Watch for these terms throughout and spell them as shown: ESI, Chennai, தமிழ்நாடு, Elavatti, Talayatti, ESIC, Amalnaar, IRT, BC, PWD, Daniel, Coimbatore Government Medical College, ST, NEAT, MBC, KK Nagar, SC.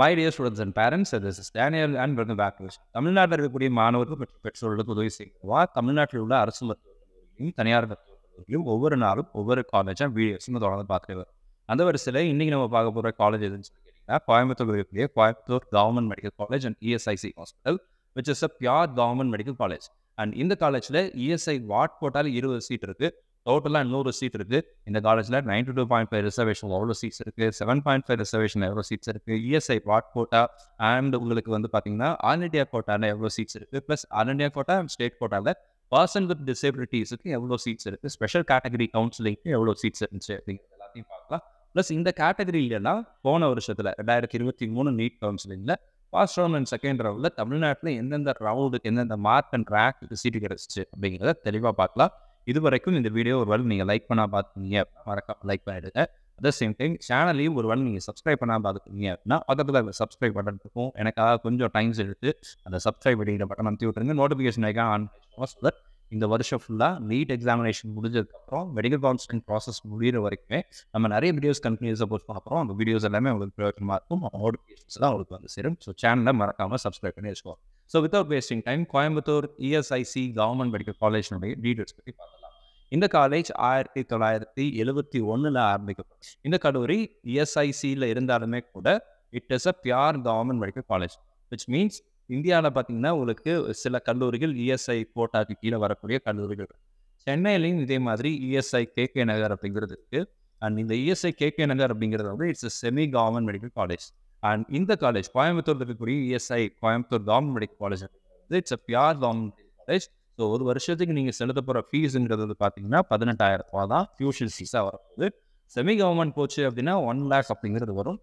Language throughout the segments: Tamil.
My dear students and parents, this is Daniel and welcome back to us. Amalnaar will be Manavar Petrol to the Sing. What Amalnaar will Arsenal in Tanyar over an hour over a college and videos in the other path river. And there were still ending of a college is Coimbatore Government Medical College and ESIC Hospital, which is a pure government medical college. And in the college, ESI what total 20 seat total and 100 seat in the college 92.5 reservation all the seats 7.5 reservation every seats ESI what quota and உங்களுக்கு வந்து பாத்தீங்கன்னா all India quota ல every seats plus all India quota and state quota ல person with disabilities க்கு எவ்வளவு seats இருக்கு special category counseling க்கு எவ்வளவு seats இருக்கு எல்லாத்தையும் பார்க்கலாம் plus இந்த category இல்லனா போன வருஷத்துல 2023 NEAT counseling ல first round and second round ல தமிழ்நாட்டுல என்னென்ன round என்னென்ன mark and rank seat கிடைச்சிச்சு அப்படிங்கறத தெளிவா பார்க்கலாம். If you video, like at the same time, channel you subscribe to subscribe button. And the subscribe button and notification icon on so that in the version of NEAT examination, medical counseling process, we will videos continues about videos and so channel subscribe. So without wasting time, Coimbatore ESIC Government Medical College details. In the college, IRT Talayatti, Elavatti, in the Kaduri, ESIC, it is a pure government medical college, which means India Silla Kallurigal ESI quota Varakuria Kallurigal. Chennai they Madri ESI KK Nagar and in the ESI KK Nagar it's a semi-government medical college. And in the college, Coimbatore ESI, Coimbatore Government Medical College, it's a pure government college. So, you can fees in the tuition fees. Semi-government coach, 1 lakh something, the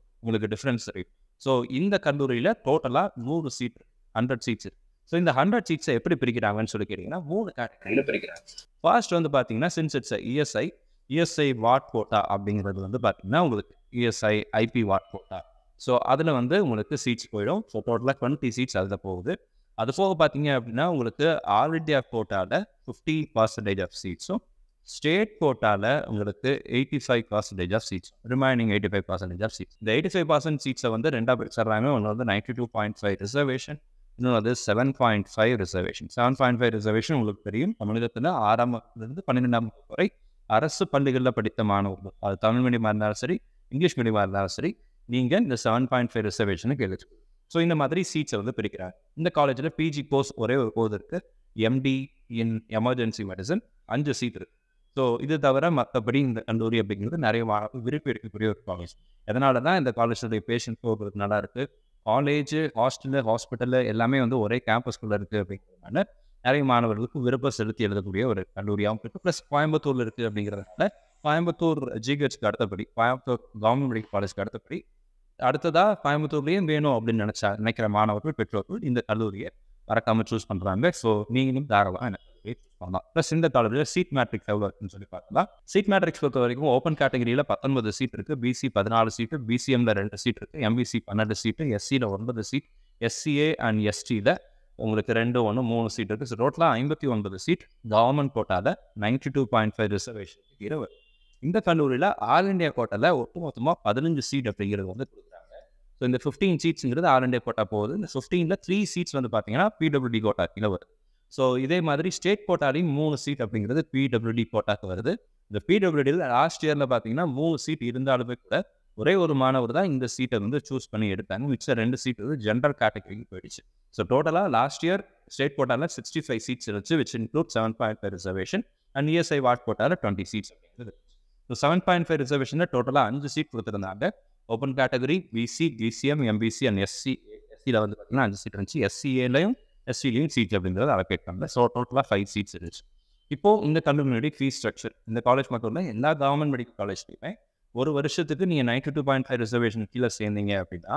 difference rate. So, in the Kanduri, total 100 seats. So, in the 100 seats, how do you get it? First, since it's a ESI, ESI Watt quota, ESI IP Watt quota. So, that's the seats. So, total 20 seats are the that's why you already have quota 50% of seats. So, state quota 85% of seats. Remaining 85% of seats. The 85% seats are 92.5 reservation. You know, this 7.5 reservation. 7.5 reservation will look very good. English medium. You get the 7.5 reservation. So, in the Madri seats are the Pirikara. In the college, the PG course or MD in emergency medicine, and the seat. So, this is the bring the Kanduria beginning, the Nareva, very pure college. And then, in the college, the patient for Nadarke, college, hostel, hospital, Elame on the Ore campus, and Naremana, Virupus, the Kanduria, plus Coimbatore, Coimbatore Jigats Kartapuri, Coimbatore Government College Kartapuri. Adata, Coimbatore, we know Oblin and Necramana or Petrol in the Aluria, Parakama choose Pandrambex, so Ning Darava and plus in the Kalabria seat matrix. Seat matrix for the open category, Patan with the seat, BC Padanala seat, BCM the rent seat, MVC Panada seat, SC over the seat, SCA and ST the Umurendo on a mono seat, Rotla, Imbati under the seat, government quota, 92.5 reservation. In the Kandurilla, all India quota, 15 seats of the so in the 15 seats, in the all India quota, in the 15, 3 seats on the PWD quota. So, this Madri state quota, 3 seats of the PWD quota. The PWD last year, 3 seats in the Uremana in the seat choose Panayatan, which are 2 seats in the general category. So, total last year, state quota 65 seats, which includes 7.5 reservation, and ESI Watt quota 20 seats. So, 7.5 reservation total 5 seat open category BC, GCM, MBC and SC. SC la vandu pathina 5 seat irundhi SCA layum SC layum seat abindradha allocate panna. So total 5 seats irundhi. Ipo inda community fee structure inda college mattumla ella government medical college liyume oru varushathukku neenga 92.5 reservation kila sendinga appadina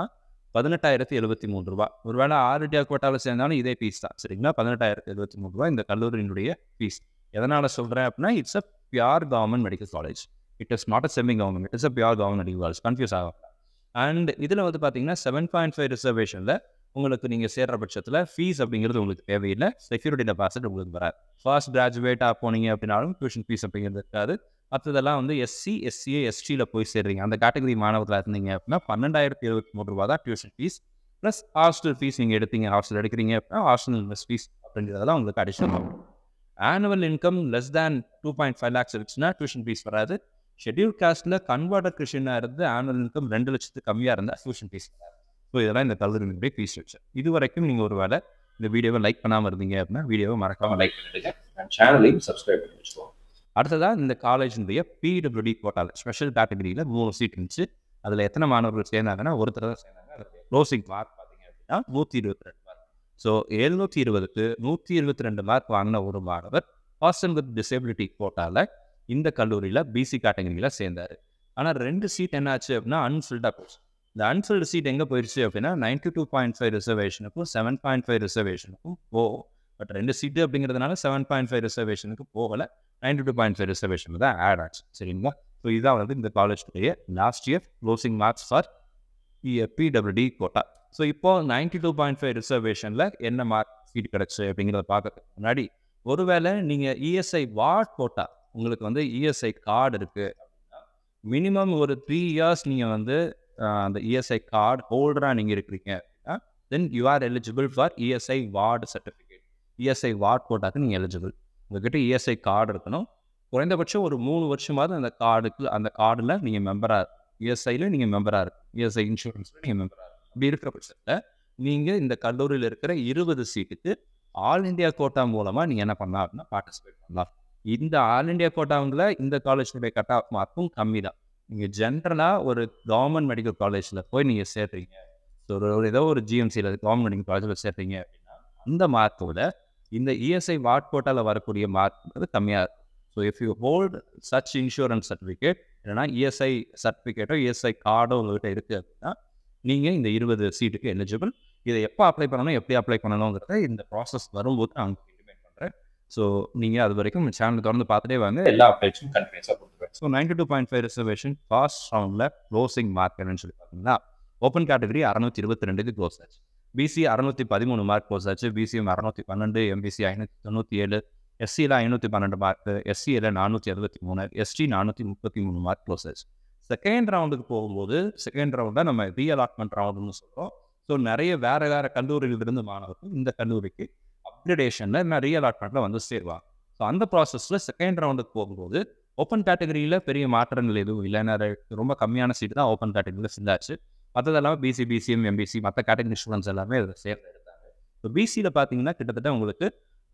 18073 rupees oru vela RDA quota la sendana idhe fees da seringa 18073 rupees inda Kalluri nudiya fees edanala solren appadina it's a pure government medical college. It is not a semi-government, it is a pure government medical college. Confuse. And this is 7.5 reservation. You have fees, security deposit. First graduate, tuition fees, மற்றதெல்லாம் வந்து எஸ்சி எஸ்சிஏ எஸ்டியில் போய் சேர்றீங்க. அந்த கேட்டகரி மாணவர்களாக இருந்தீங்க அப்படின்னா 12,023 ரூபா தான் tuition fees plus hostel fees நீங்கள் எடுத்தீங்க. ஹாஸ்டல் எடுக்கிறீங்க அப்படின்னா ஹாஸ்டல் ஃபீஸ் அப்படிங்கிறதெல்லாம் உங்களுக்கு அடிஷனல் ஆகும். Annual income less than 2.5 lakhs இருந்துச்சுன்னா டியூஷன் ஃபீஸ் வராது. ஷெட்யூல் காஸ்ட்டில் கன்வெர்டட் கிறிஸ்டியனாக இருந்து ஆனுவல் இன்கம் 2 லட்சத்துக்கு கம்மியாக இருந்தால் டியூஷன் ஃபீஸ் வராது. ஸோ இதெல்லாம் இந்த கல்வியினுடைய ஃபீஸ் ஸ்ட்ரக்சர். இது வரைக்கும் நீங்கள் ஒரு வேலை இந்த வீடியோவை லைக் பண்ணாமல் இருந்தீங்க அப்படின்னா வீடியோவை மறக்காமல் லைக் பண்ணிடுங்க, சேனலையும் சப்ஸ்கிரைப் பண்ணி வச்சுக்கோங்க. அடுத்ததாக இந்த காலேஜினுடைய பிடபிள்யூடி கோட்டாவில் ஸ்பெஷல் கேட்டகரியில் 3 சீட் இருந்துச்சு. அதில் எத்தனை மாணவர்கள் சேர்ந்தாங்கன்னா ஒருத்தர் தான் சேர்ந்தாங்க. அதில் க்ளோசிங் மார்க் பார்த்தீங்க அப்படின்னா 122 மார்க். ஸோ 720க்கு 122 மார்க் வாங்கின ஒரு மாணவர் பர்சன் வித் டிசபிலிட்டி கோட்டாவில் இந்த கல்லூரியில் பிசி கேட்டகரியில் சேர்ந்தார். ஆனால் 2 சீட் என்ன ஆச்சு அப்படின்னா அன்ஃபில்டாக போச்சு. இந்த அன்ஃபில்டு சீட் எங்கே போயிடுச்சு அப்படின்னா 92.5 ரிசர்வேஷனுக்கும் 7.5 ரிசர்வேஷனுக்கும் போகும். பட் 2 சீட்டு அப்படிங்கிறதுனால 7.5 ரிசர்வேஷனுக்கு போகலை, 92.5 ரிசர்வேஷன் தான் ஆட் ஆச்சு. சரிங்களா? ஸோ இதான் வந்து இந்த காலேஜுடைய last year closing marks for PWD quota. So இப்போ 92.5 ரிசர்வேஷனில் என்ன மார்க் சீட் கிடச்சி அப்படிங்கிறத பார்க்கறதுக்கு முன்னாடி, ஒருவேளை நீங்கள் இஎஸ்ஐ வார்ட் கோட்டா, உங்களுக்கு வந்து இஎஸ்ஐ கார்டு இருக்குது அப்படின்னா மினிமம் ஒரு 3 years நீங்கள் வந்து அந்த இஎஸ்ஐ கார்டு ஹோல்டராக நீங்கள் இருக்கிறீங்க அப்படின்னா then you are eligible for ESI ward certificate. ESI ward கோட்டாக்கு நீங்கள் எலிஜிபிள். உங்கள்கிட்ட இஎஸ்ஐ கார்டு இருக்கணும். குறைந்தபட்சம் ஒரு 3 வருஷமாவது அந்த கார்டில் நீங்கள் மெம்பராக இருக்கும். இஎஸ்ஐயில் நீங்கள் மெம்பராக இருக்கும், இஎஸ்ஐ இன்சூரன்ஸில் நீங்கள் மெம்பராக இருக்கும். அப்படி இருக்கிற பட்சத்தில் நீங்கள் இந்த கல்லூரியில் இருக்கிற 20 சீட்டுக்கு ஆல் இண்டியா கோட்டா மூலமாக நீங்கள் என்ன பண்ணலாம் அப்படின்னா பார்ட்டிசிபேட் பண்ணலாம். இந்த ஆல் இண்டியா கோட்டாவில் இந்த காலேஜுடைய கட் ஆஃப் மார்க்கும் கம்மி தான். நீங்கள் ஜென்ரலாக ஒரு கவர்மெண்ட் மெடிக்கல் காலேஜில் போய் நீங்கள் சேர்றீங்க, ஸோ ஒரு ஏதோ ஒரு ஜிஎம்சியில் கவர்மெண்ட் மெடிக்கல் காலேஜில் சேர்றீங்க அப்படின்னா அந்த மார்க்கோட இந்த இஎஸ்ஐ வார்ட் கோட்டாவில் வரக்கூடிய மார்க்ங்கிறது கம்மியாக இருக்கும். So if you hold such insurance certificate இல்லைனா இஎஸ்ஐ சர்டிஃபிகேட்டோ இஎஸ்ஐ கார்டோ உங்கள்கிட்ட இருக்குது அப்படின்னா நீங்கள் இந்த 20 சீட்டுக்கு எலிஜிபிள். இதை எப்போ அப்ளை பண்ணணும், எப்படி அப்ளை பண்ணணுங்கிறத இந்த ப்ராசஸ் வரும்போது நான் உங்களுக்கு இன்டிமேட் பண்ணுறேன். ஸோ நீங்கள் அது வரைக்கும் சேனல் தொடர்ந்து பார்த்துட்டே வந்து எல்லா அப்டேட்ஸும் கன்ஃபியூஸாக கொடுத்துருவேன். ஸோ 92.5 ரிசர்வேஷன் ஃபாஸ்ட் ரவுண்டில் க்ளோசிங் மார்க் என்னன்னு சொல்லி பார்த்தீங்கன்னா ஓப்பன் கேட்டகரி 622க்கு க்ளோஸ் ஆச்சு. பிசி 613 மார்க் க்ளோஸ் ஆச்சு. பிசிஎம் 612, எம்பிசி 597, எஸ்சியில் 512 மார்க்கு, எஸ்சியில் 463, எஸ்டி 433 மார்க் க்ளோஸ் ஆச்சு. செகண்ட் ரவுண்டுக்கு போகும்போது செகண்ட் ரவுண்டை நம்ம ரீஅலாட்மெண்ட் ரவுண்டுன்னு சொல்கிறோம். ஸோ நிறைய வேறு கல்லூரியிலிருந்து மாணவர்கள் இந்த கல்லூரிக்கு அப்கிரேடேஷனில் இன்னும் ரீஅலாட்மெண்ட்டில் வந்து சேருவாங்க. ஸோ அந்த ப்ராசஸில் செகண்ட் ரவுண்டுக்கு போகும்போது ஓப்பன் கேட்டகரியில் பெரிய மாற்றங்கள் எதுவும் இல்லை. ரொம்ப கம்மியான சீட்டு தான் ஓப்பன் கேட்டகரியில் சேர்ந்தாச்சு. மற்றதெல்லாம் பிசி, பிசிஎம், எம்பிசி மற்ற கேட்டகரி ஸ்டூடெண்ட்ஸ் எல்லாமே இதில் சேர்ந்து எடுத்தாங்க. ஸோ பிசியில் பார்த்தீங்கன்னா கிட்டத்தட்ட உங்களுக்கு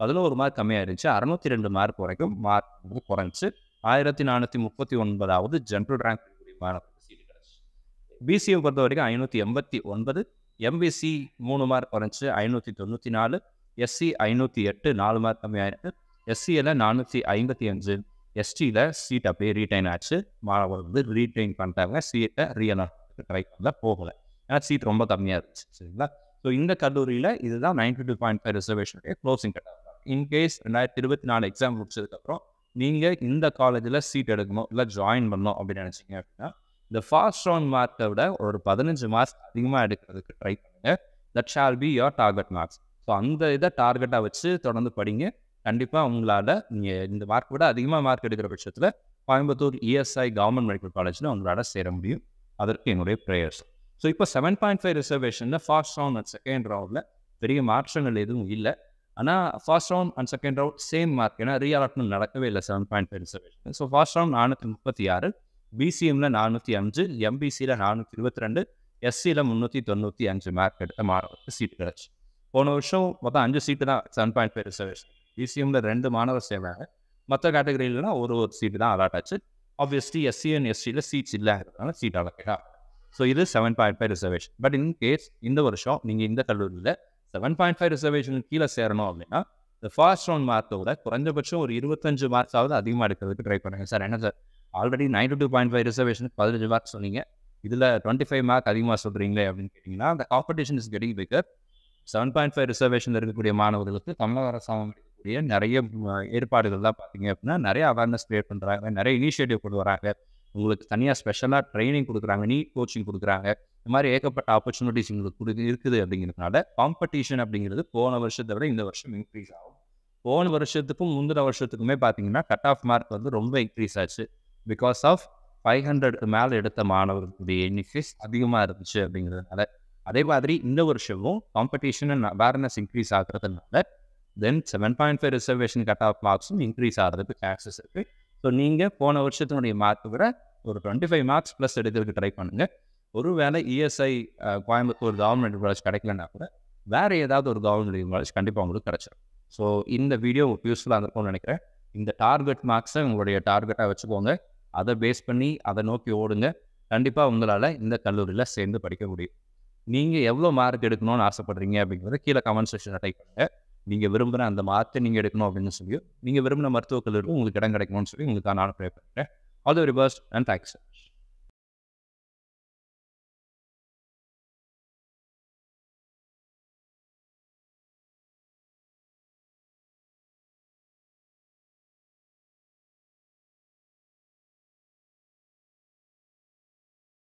11 மார்க் கம்மியாக இருந்துச்சு. 602 மார்க் வரைக்கும் மார்க் குறைஞ்சி 1439வது ஜென்ரல் ரேங்க் சீட்டு கிடச்சி. பிசியை பொறுத்த வரைக்கும் 589, எம்பிசி 3 மார்க் குறைஞ்சி 594, எஸ்சி 508 4 மார்க் கம்மியாயிருக்கு, எஸ்சியில் 455, எஸ்டியில் சீட் அப்படியே ரீடைன் ஆச்சு. மாணவர் வந்து ரீடைன் பண்ணிட்டாங்க, சீட்டை ரீஅலாட் ட்ரை பண்ணல, போகலை, ஏன்னா சீட் ரொம்ப கம்மியாக இருந்துச்சு. சரிங்களா? ஸோ இந்த கல்லூரியில் இதுதான் 92.5 ரிசர்வேஷனுடைய closing cut off. In case 2024 exam முடிச்சதுக்கப்புறம் நீங்கள் இந்த காலேஜில் சீட் எடுக்கணும் இல்லை ஜாயின் பண்ணணும் அப்படின்னு நினச்சிங்க அப்படின்னா இந்த ஃபர்ஸ்ட் ரவுண்ட் மார்க்கை விட ஒரு 15 மார்க் அதிகமாக எடுக்கிறதுக்கு ட்ரை பண்ணுங்கள். That shall be your target marks. So அந்த இதை டார்கெட்டாக வச்சு தொடர்ந்து படிங்க. கண்டிப்பாக உங்களால் நீங்கள் இந்த மார்க்கை விட அதிகமாக மார்க் எடுக்கிற பட்சத்தில் கோயம்புத்தூர் இஎஸ்ஐ கவர்மெண்ட் மெடிக்கல் காலேஜில் உங்களால் சேர முடியும். அதற்கு என்னுடைய ப்ரேயர்ஸ். ஸோ இப்போ 7.5 ரிசர்வேஷனில் ஃபர்ஸ்ட் ரவுண்ட் அண்ட் செகண்ட் ரவுண்டில் பெரிய மாற்றங்கள் எதுவும் இல்லை. ஆனால் first round and second round same mark, ஏன்னா ரீஅலாட்மெண்ட் நடக்கவே இல்லை 7.5 ரிசர்வேஷன். ஸோ ஃபர்ஸ்ட் ரவுண்ட் 436, பிசிஎம்ல 405, எம்பிசியில் 422, எஸ்சியில் 395 மார்க் எடுத்த மாணவருக்கு சீட் கிடச்சி. போன வருஷம் மொத்தம் 5 சீட்டு தான் 7.5 ரிசர்வேஷன். பிசிஎம்ல 2 மாணவர் சேர்வாங்க, மற்ற கேட்டகரியில்னா ஒரு சீட்டு தான் அலாட் ஆச்சு. ஆப்வியஸ்லி எஸ்சி அண்ட் எஸ்டியில் சீட்ஸ் இல்லாததுனால சீட் அலோகேட். ஸோ இது 7.5 ரிசர்வேஷன். பட் இன் கேஸ் இந்த வருஷம் நீங்கள் இந்த கல்லூரியில் 7.5 ரிசர்வேஷனுக்கு கீழே சேரணும் அப்படின்னா இந்த ஃபர்ஸ்ட் ரவுண்ட் மார்க்கோட குறைஞ்சபட்சம் ஒரு 25 மார்க்ஸாவது அதிகமாக எடுக்கிறதுக்கு ட்ரை பண்ணுங்கள். சார் என்ன சார் ஆல்ரெடி 92.5 ரிசர்வேஷனுக்கு 15 மார்க் சொன்னீங்க, இதில் 25 மார்க் அதிகமாக சொல்கிறீங்களே அப்படின்னு கேட்டிங்கன்னா அந்த காம்படிஷன் இஸ் கெட்டிங் பிகர். 7.5 ரிசர்வேஷனில் இருக்கக்கூடிய மாணவர்களுக்கு தமிழக அரசாங்கம் இருக்கக்கூடிய நிறைய ஏற்பாடுகள் தான் பார்த்தீங்க அப்படின்னா நிறைய அவேர்னஸ் க்ரியேட் பண்ணுறாங்க, நிறைய இனிஷியேட்டிவ் கொண்டு வராங்க, உங்களுக்கு தனியாக ஸ்பெஷலாக ட்ரைனிங் கொடுக்குறாங்க, நீட் கோச்சிங் கொடுக்குறாங்க, இந்த மாதிரி ஏகப்பட்ட ஆப்பர்ச்சுனிட்டிஸ் உங்களுக்கு இருக்குது. அப்படிங்கிறதுனால காம்படிஷன் அப்படிங்கிறது போன வருஷத்தை விட இந்த வருஷம் இன்க்ரீஸ் ஆகும். போன வருஷத்துக்கும் முந்தின வருஷத்துக்குமே பார்த்தீங்கன்னா கட் ஆஃப் மார்க் வந்து ரொம்ப இன்க்ரீஸ் ஆச்சு. because of 500 மேல எடுத்த மாணவர்களுடைய எண்ணிக்கை அதிகமா இருந்துச்சு அப்படிங்கிறதுனால. அதே மாதிரி இந்த வருஷமும் காம்படிஷன் அண்ட் அவேர்னஸ் இன்க்ரீஸ் ஆகிறதுனால தென் 7.5 ரிசர்வேஷன் கட் ஆஃப் மார்க்ஸும் இன்க்ரீஸ் ஆகிறதுக்கு சான்சஸ் இருக்கு. ஸோ நீங்கள் போன வருஷத்தினுடைய மார்க்கு விட ஒரு 25 மார்க்ஸ் ப்ளஸ் எடுக்கிறதுக்கு ட்ரை பண்ணுங்கள். ஒருவேளை இஎஸ்ஐ கோயம்புத்தூர் கவர்மெண்ட் காலேஜ் கிடைக்கலன்னா கூட வேறு ஏதாவது ஒரு கவர்மெண்ட் காலேஜ் கண்டிப்பாக உங்களுக்கு கிடைச்சிடும். ஸோ இந்த வீடியோ உங்களுக்கு யூஸ்ஃபுல்லாக இருக்கும்னு நினைக்கிறேன். இந்த டார்கெட் மார்க்ஸை உங்களுடைய டார்கெட்டாக வச்சுக்கோங்க, அதை பேஸ் பண்ணி அதை நோக்கி ஓடுங்க. கண்டிப்பாக உங்களால் இந்த கல்லூரியில் சேர்ந்து படிக்க முடியும். நீங்கள் எவ்வளோ மார்க் எடுக்கணும்னு ஆசைப்படுறீங்க அப்படிங்கிறத கீழே கமெண்ட் செக்ஷனில் டைப் பண்ணுங்கள். நீங்கள் விரும்புகிற அந்த மார்க்கை நீங்கள் எடுக்கணும் அப்படின்னு சொல்லி, நீங்கள் விரும்பின மருத்துவக் கல்லூரிக்கும் உங்களுக்கு இடம் கிடைக்கணும்னு சொல்லி உங்களுக்கான நான் ப்ரே பண்ணுறேன். All the very best and thanks.